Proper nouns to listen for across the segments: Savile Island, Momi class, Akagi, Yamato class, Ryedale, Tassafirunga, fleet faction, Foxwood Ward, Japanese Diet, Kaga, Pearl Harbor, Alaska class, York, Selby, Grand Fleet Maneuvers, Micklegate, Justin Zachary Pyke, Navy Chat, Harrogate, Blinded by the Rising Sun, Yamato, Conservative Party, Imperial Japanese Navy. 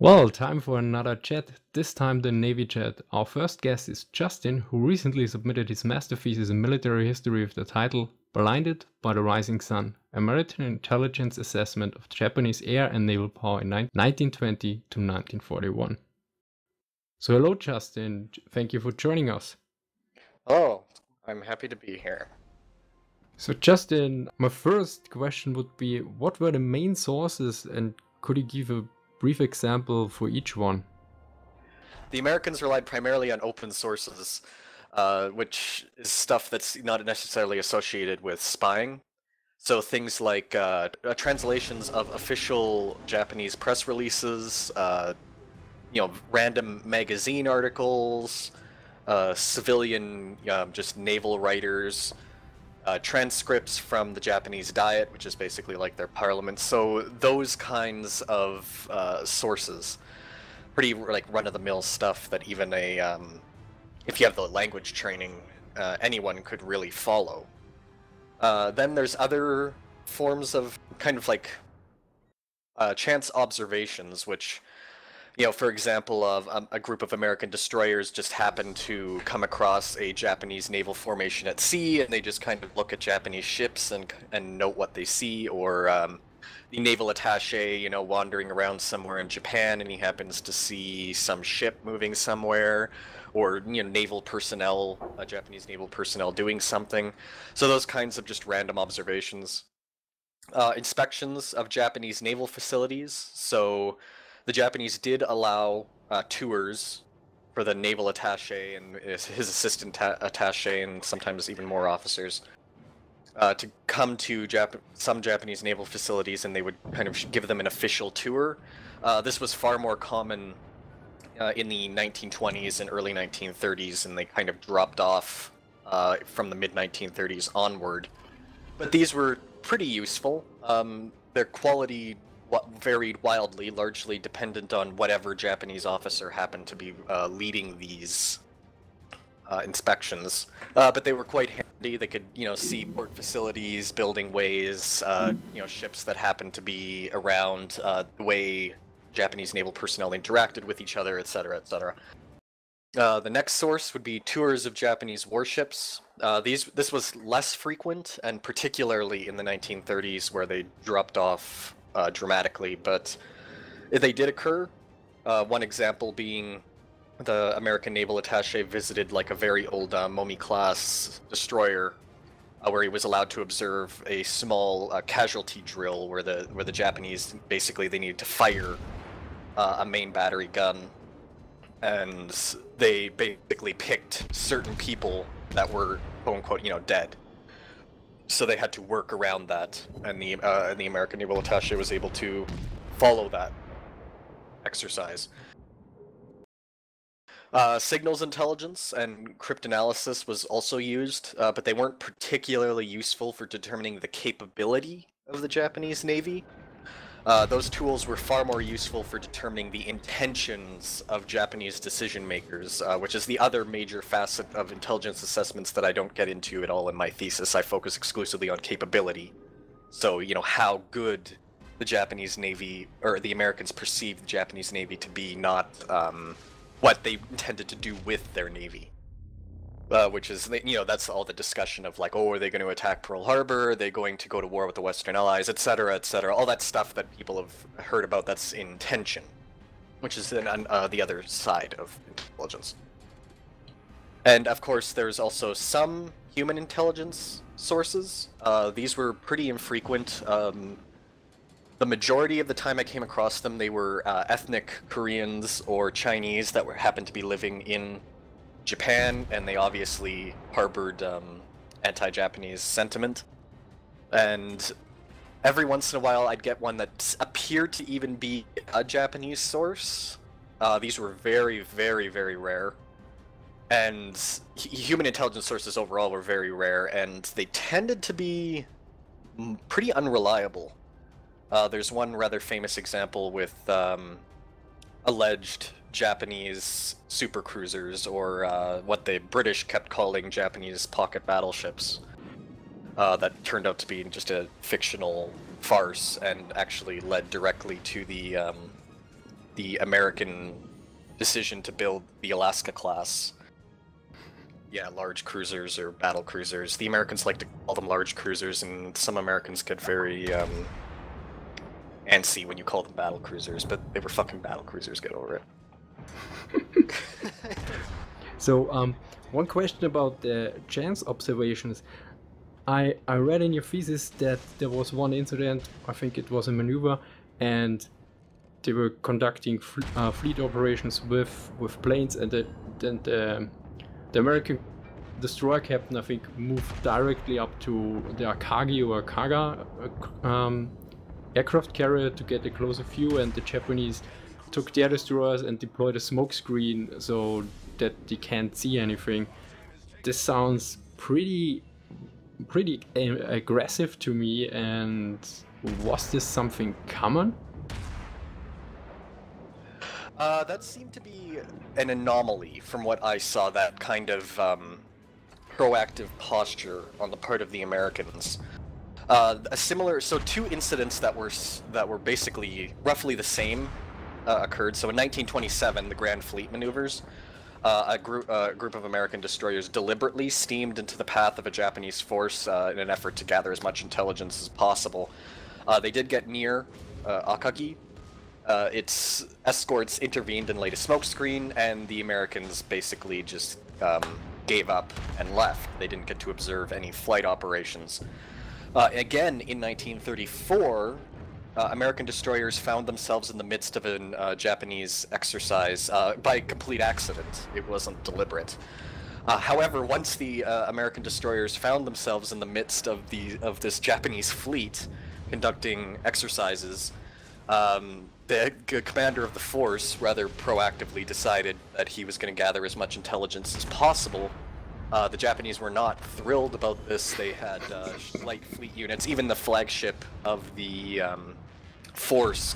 Well, time for another chat, this time the Navy chat. Our first guest is Justin, who recently submitted his master thesis in military history with the title Blinded by the Rising Sun, a maritime intelligence assessment of Japanese air and naval power in 1920 to 1941. So hello Justin, thank you for joining us. Hello, I'm happy to be here. So Justin, my first question would be, what were the main sources and could you give a brief example for each one? The Americans relied primarily on open sources, which is stuff that's not necessarily associated with spying. So things like translations of official Japanese press releases, random magazine articles, civilian, just naval writers, transcripts from the Japanese Diet, which is basically like their parliament. So those kinds of sources, pretty like run-of-the-mill stuff that even a, if you have the language training, anyone could really follow. Then there's other forms of kind of like chance observations, which, for example, a group of American destroyers just happened to come across a Japanese naval formation at sea, and they just kind of look at Japanese ships and note what they see, or the naval attaché, wandering around somewhere in Japan, and he happens to see some ship moving somewhere, or, naval personnel, Japanese naval personnel doing something. So those kinds of just random observations. Inspections of Japanese naval facilities, so the Japanese did allow tours for the naval attaché and his assistant attaché, and sometimes even more officers, to come to some Japanese naval facilities, and they would kind of give them an official tour. This was far more common in the 1920s and early 1930s, and they kind of dropped off from the mid-1930s onward. But these were pretty useful. Their quality varied wildly, largely dependent on whatever Japanese officer happened to be leading these inspections. But they were quite handy. They could, see port facilities, building ways, ships that happened to be around, the way Japanese naval personnel interacted with each other, etc., etc. The next source would be tours of Japanese warships. This was less frequent, and particularly in the 1930s, where they dropped off dramatically, but they did occur. One example being the American naval attaché visited like a very old Momi class destroyer, where he was allowed to observe a small casualty drill where the Japanese basically they needed to fire a main battery gun, and they basically picked certain people that were quote unquote dead. So they had to work around that, and the American naval attaché was able to follow that exercise. Signals intelligence and cryptanalysis was also used, but they weren't particularly useful for determining the capability of the Japanese Navy. Those tools were far more useful for determining the intentions of Japanese decision-makers, which is the other major facet of intelligence assessments that I don't get into at all in my thesis. I focus exclusively on capability. So, how good the Japanese Navy, or the Americans perceived the Japanese Navy to be, not what they intended to do with their Navy. Which is, that's all the discussion of like, oh, are they going to attack Pearl Harbor? Are they going to go to war with the Western Allies, etc., etc.? All that stuff that people have heard about, that's in tension, which is the other side of intelligence. And of course, there's also some human intelligence sources. These were pretty infrequent. The majority of the time I came across them, they were ethnic Koreans or Chinese that happened to be living in Japan, and they obviously harbored anti-Japanese sentiment. And every once in a while I'd get one that appeared to even be a Japanese source. These were very, very, very rare. And human intelligence sources overall were very rare, and they tended to be pretty unreliable. There's one rather famous example with alleged Japanese supercruisers, or what the British kept calling Japanese pocket battleships, that turned out to be just a fictional farce and actually led directly to the American decision to build the Alaska class. Yeah, large cruisers or battle cruisers. The Americans like to call them large cruisers, and some Americans get very antsy when you call them battle cruisers, but they were fucking battle cruisers, get over it. So, one question about the chance observations. I read in your thesis that there was one incident, I think it was a maneuver, and they were conducting fleet operations with planes, and then the American destroyer captain, I think, moved directly up to the Akagi or Kaga aircraft carrier to get a closer view, and the Japanese took their destroyers and deployed a smoke screen so that they can't see anything. This sounds pretty aggressive to me, and was this something common? That seemed to be an anomaly from what I saw, that kind of proactive posture on the part of the Americans. So two incidents that were basically roughly the same occurred. So in 1927, the Grand Fleet Maneuvers, a group of American destroyers deliberately steamed into the path of a Japanese force in an effort to gather as much intelligence as possible. They did get near Akagi. Its escorts intervened and laid a smokescreen, and the Americans basically just gave up and left. They didn't get to observe any flight operations. Again, in 1934, American destroyers found themselves in the midst of a Japanese exercise by complete accident. It wasn't deliberate. However, once the American destroyers found themselves in the midst of this Japanese fleet conducting exercises, the commander of the force rather proactively decided that he was going to gather as much intelligence as possible. The Japanese were not thrilled about this. They had light fleet units, even the flagship of the force,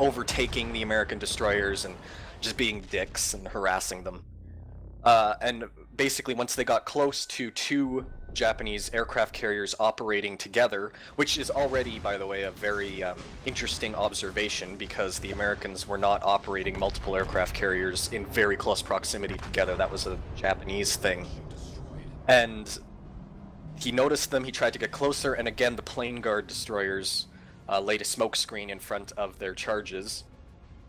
overtaking the American destroyers and just being dicks and harassing them. And basically, once they got close to two Japanese aircraft carriers operating together, which is already, by the way, a very interesting observation, because the Americans were not operating multiple aircraft carriers in very close proximity together. That was a Japanese thing. And he noticed them, he tried to get closer, and again the plane guard destroyers laid a smoke screen in front of their charges,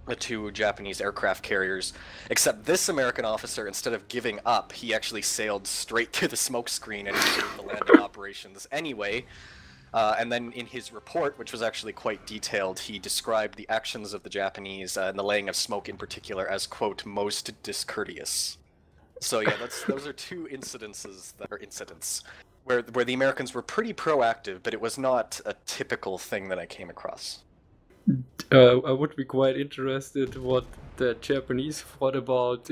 the two Japanese aircraft carriers, except this American officer, instead of giving up, he actually sailed straight to the smoke screen and did the landing operations anyway. And then in his report, which was actually quite detailed, he described the actions of the Japanese and the laying of smoke in particular as, quote, most discourteous. So yeah, those are two incidences that are incidents where the Americans were pretty proactive, but it was not a typical thing that I came across. I would be quite interested what the Japanese thought about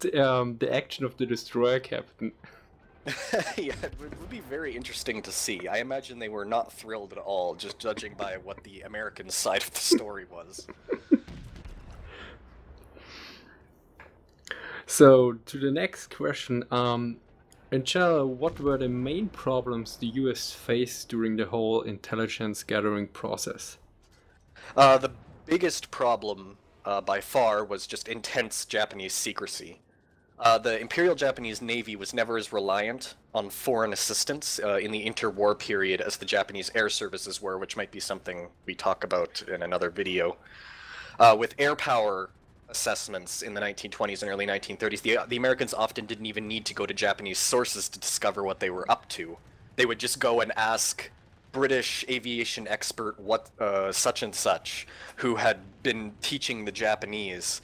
the action of the destroyer captain. Yeah, it would be very interesting to see. I imagine they were not thrilled at all, just judging by what the American side of the story was. So, to the next question. In general, what were the main problems the US faced during the whole intelligence gathering process? The biggest problem, by far, was just intense Japanese secrecy. The Imperial Japanese Navy was never as reliant on foreign assistance in the interwar period as the Japanese air services were, which might be something we talk about in another video. With air power assessments in the 1920s and early 1930s, the Americans often didn't even need to go to Japanese sources to discover what they were up to. They would just go and ask British aviation expert what such and such, who had been teaching the Japanese.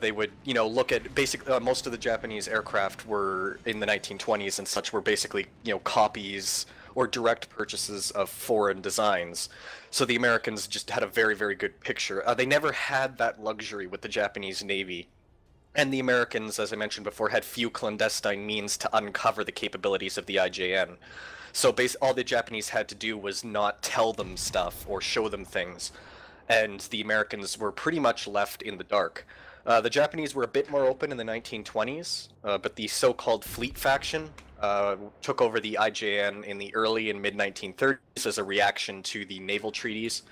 They would, look at basically most of the Japanese aircraft were in the 1920s and such were basically, copies or direct purchases of foreign designs. So the Americans just had a very, very good picture. They never had that luxury with the Japanese Navy. And the Americans, as I mentioned before, had few clandestine means to uncover the capabilities of the IJN. So all the Japanese had to do was not tell them stuff or show them things, and the Americans were pretty much left in the dark. The Japanese were a bit more open in the 1920s, but the so-called fleet faction took over the IJN in the early and mid-1930s as a reaction to the naval treaties.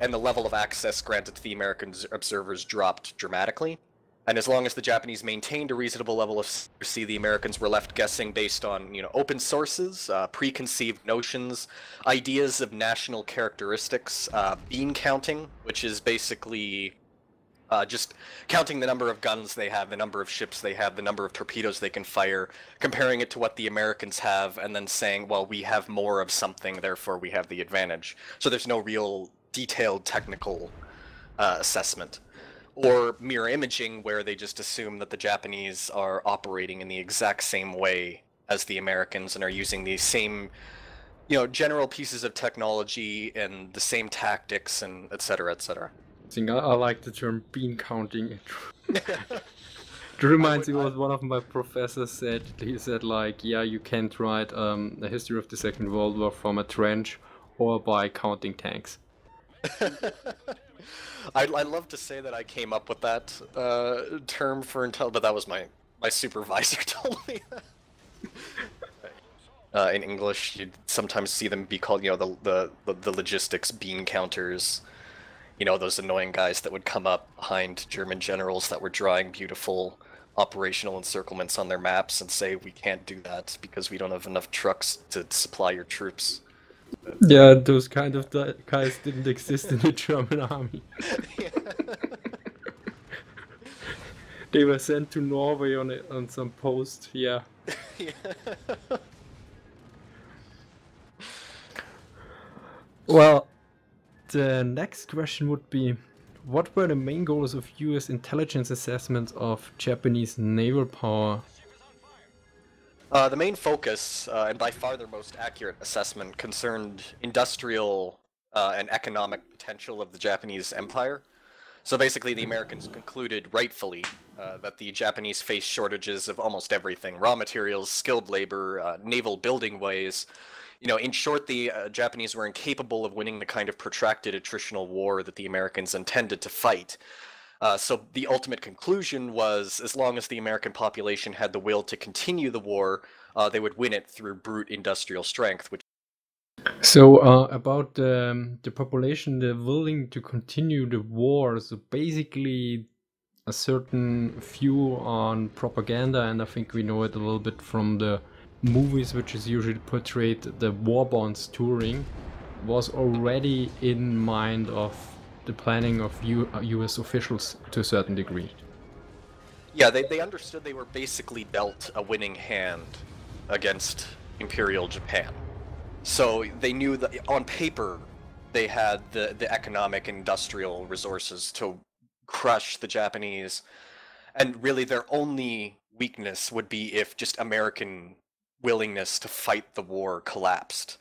and the level of access granted to the American observers dropped dramatically. And as long as the Japanese maintained a reasonable level of secrecy, the Americans were left guessing based on, open sources, preconceived notions, ideas of national characteristics, bean counting, which is basically just counting the number of guns they have, the number of ships they have, the number of torpedoes they can fire, comparing it to what the Americans have, and then saying, well, we have more of something, therefore we have the advantage. So there's no real detailed technical assessment. Or mirror imaging, where they just assume that the Japanese are operating in the exact same way as the Americans and are using the same, general pieces of technology and the same tactics and etc., etc. I think I like the term bean counting. It reminds me what one of my professors said. He said, you can't write a history of the Second World War from a trench or by counting tanks. I'd love to say that I came up with that term for intel, but that was my supervisor told me that. In English, you'd sometimes see them be called, the logistics bean counters. Those annoying guys that would come up behind German generals that were drawing beautiful operational encirclements on their maps and say, we can't do that because we don't have enough trucks to supply your troops. Yeah, those kind of guys didn't exist in the German army. Yeah. They were sent to Norway on some post, yeah. Yeah. Well, the next question would be, what were the main goals of US intelligence assessments of Japanese naval power? The main focus, and by far their most accurate assessment, concerned industrial and economic potential of the Japanese Empire. So basically the Americans concluded, rightfully, that the Japanese faced shortages of almost everything. Raw materials, skilled labor, naval building ways. In short, the Japanese were incapable of winning the kind of protracted attritional war that the Americans intended to fight. So the ultimate conclusion was, as long as the American population had the will to continue the war, they would win it through brute industrial strength. Which... So about the population, they're willing to continue the war. So basically a certain view on propaganda, and I think we know it a little bit from the movies, which is usually portrayed, the war bonds touring, was already in mind of the planning of U.S. officials to a certain degree. Yeah, they understood they were basically dealt a winning hand against Imperial Japan. So they knew that on paper they had the economic industrial resources to crush the Japanese, and really their only weakness would be if just American willingness to fight the war collapsed.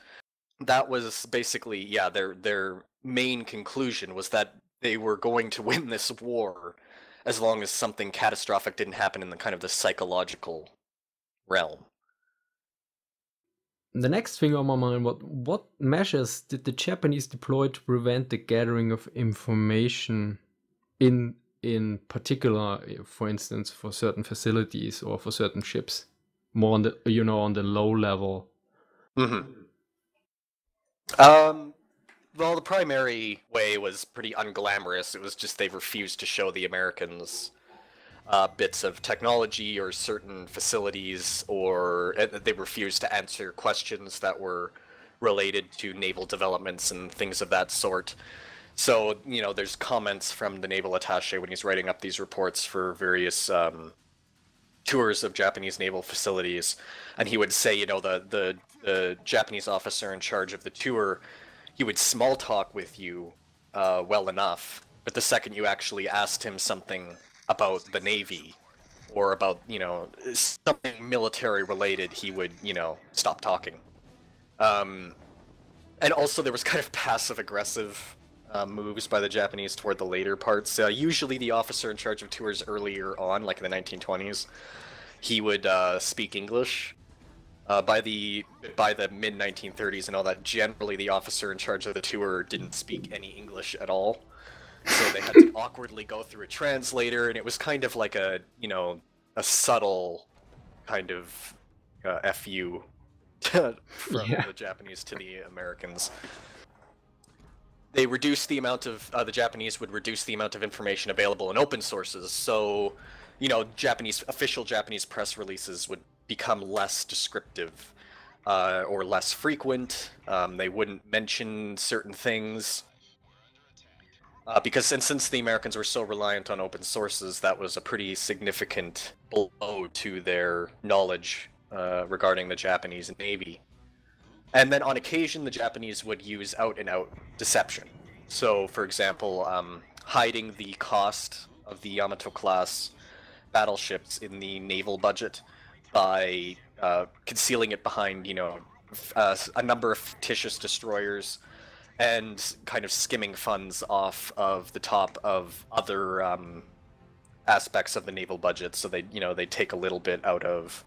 That was basically, yeah, their main conclusion was that they were going to win this war as long as something catastrophic didn't happen in the kind of the psychological realm. The next thing on my mind, what measures did the Japanese deploy to prevent the gathering of information in particular, for instance, for certain facilities or for certain ships? More on the, on the low level. Mm-hmm. Well, the primary way was pretty unglamorous. It was just they refused to show the Americans bits of technology or certain facilities, or they refused to answer questions that were related to naval developments and things of that sort. So, there's comments from the naval attaché when he's writing up these reports for various... tours of Japanese naval facilities, and he would say, the Japanese officer in charge of the tour, he would small talk with you well enough, but the second you actually asked him something about the Navy or about, something military related, he would, stop talking. And also there was kind of passive-aggressive moves by the Japanese toward the later parts. Usually the officer in charge of tours earlier on, like in the 1920s, he would speak English. By the mid-1930s and all that, generally the officer in charge of the tour didn't speak any English at all. So they had to awkwardly go through a translator, and it was kind of like a, a subtle kind of FU from the Japanese to the Americans. they reduced the amount of, the Japanese would reduce the amount of information available in open sources. So, you know, official Japanese press releases would become less descriptive or less frequent. They wouldn't mention certain things. Because, and since the Americans were so reliant on open sources, that was a pretty significant blow to their knowledge regarding the Japanese Navy. And then on occasion, the Japanese would use out-and-out deception. So, for example, hiding the cost of the Yamato class battleships in the naval budget by concealing it behind, you know, a number of fictitious destroyers, and kind of skimming funds off of the top of other aspects of the naval budget. So they, you know, they take a little bit out of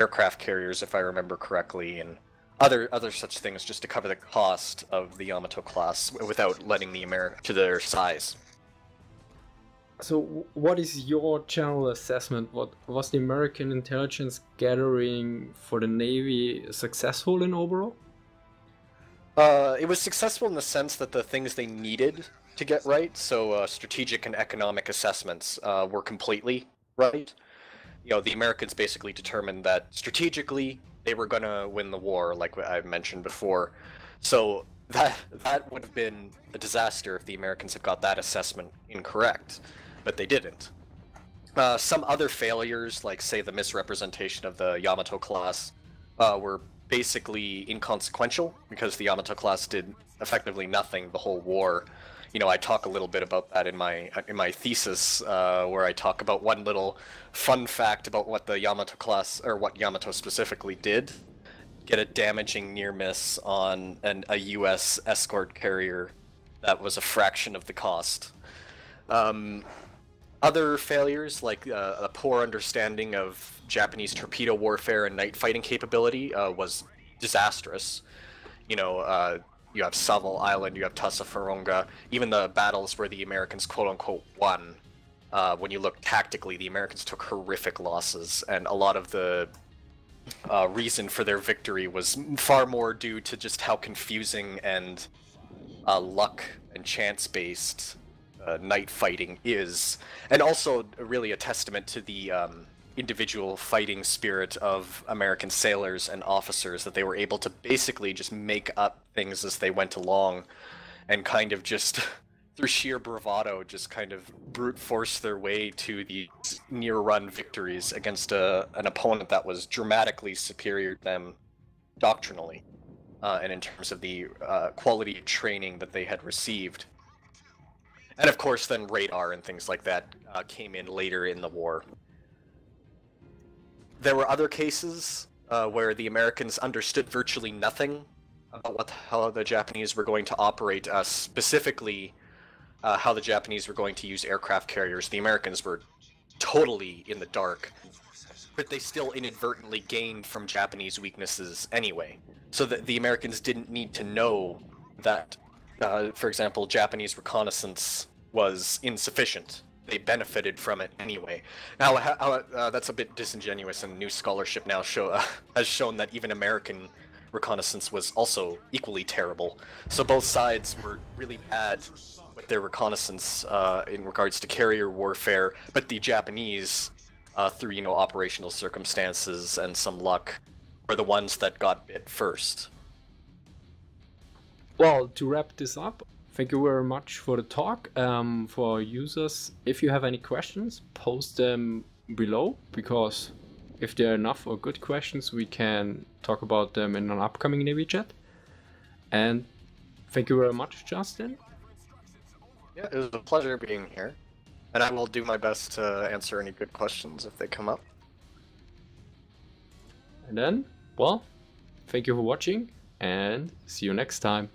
aircraft carriers, if I remember correctly, and other such things, just to cover the cost of the Yamato class without letting the America to their size. So what is your general assessment? What was the American intelligence gathering for the Navy successful in overall? It was successful in the sense that the things they needed to get right, so strategic and economic assessments, were completely right. You know, the Americans basically determined that strategically they were going to win the war, like I mentioned before. So that would have been a disaster if the Americans had got that assessment incorrect, but they didn't. Some other failures, like say the misrepresentation of the Yamato class, were basically inconsequential, because the Yamato class did effectively nothing the whole war. You know, I talk a little bit about that in my thesis, where I talk about one little fun fact about what the Yamato class, or what Yamato specifically did. Get a damaging near miss on a U.S. escort carrier that was a fraction of the cost. Other failures, like a poor understanding of Japanese torpedo warfare and night fighting capability, was disastrous. You know, you have Savile Island, you have Tassafirunga, even the battles where the Americans quote-unquote won. When you look tactically, the Americans took horrific losses, and a lot of the reason for their victory was far more due to just how confusing and luck and chance-based night fighting is, and also really a testament to the individual fighting spirit of American sailors and officers, that they were able to basically just make up things as they went along and kind of just through sheer bravado just kind of brute force their way to the near run victories against an opponent that was dramatically superior to them doctrinally and in terms of the quality of training that they had received. And of course, then radar and things like that came in later in the war. There were other cases where the Americans understood virtually nothing about how the Japanese were going to operate, specifically how the Japanese were going to use aircraft carriers. The Americans were totally in the dark, but they still inadvertently gained from Japanese weaknesses anyway. So that the Americans didn't need to know that. For example, Japanese reconnaissance was insufficient. They benefited from it anyway. Now, that's a bit disingenuous, and new scholarship now has shown that even American reconnaissance was also equally terrible. So both sides were really bad with their reconnaissance in regards to carrier warfare, but the Japanese, through, you know, operational circumstances and some luck, were the ones that got bit first. Well, to wrap this up, thank you very much for the talk. For our users, if you have any questions, post them below, because if there are enough or good questions, we can talk about them in an upcoming Navy chat. And thank you very much, Justin. Yeah, it was a pleasure being here, and I will do my best to answer any good questions if they come up. And then, well, thank you for watching, and see you next time.